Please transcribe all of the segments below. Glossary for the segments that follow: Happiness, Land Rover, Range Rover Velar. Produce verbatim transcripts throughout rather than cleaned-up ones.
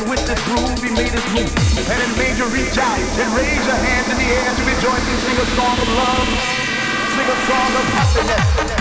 and with this groove he made his move. And it made you reach out and raise your hands in the air to rejoice and sing a song of love, sing a song of happiness.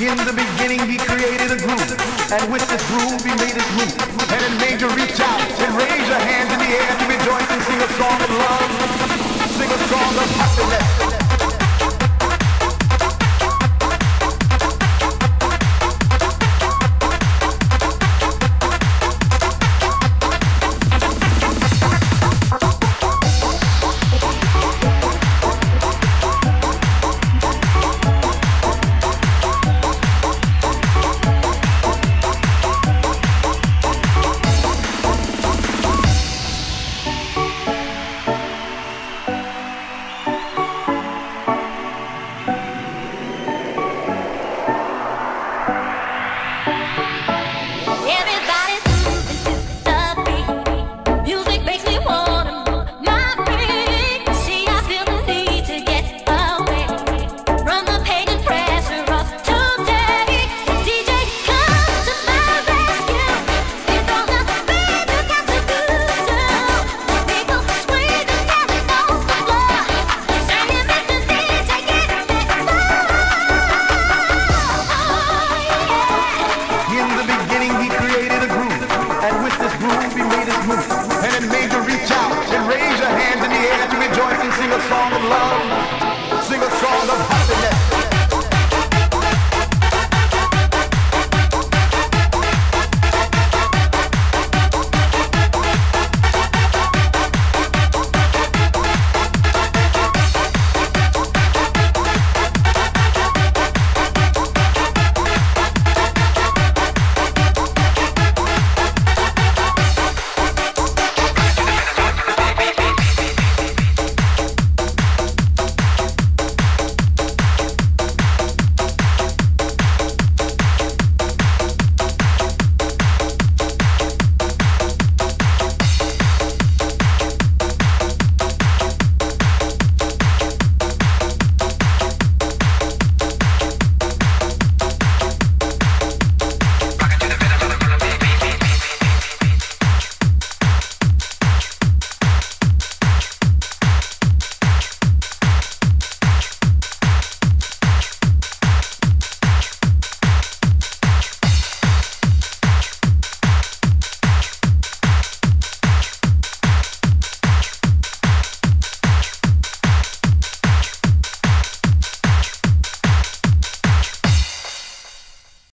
In the beginning he created a groove, and with this groove he made his move, and it made you reach out and raise your hands.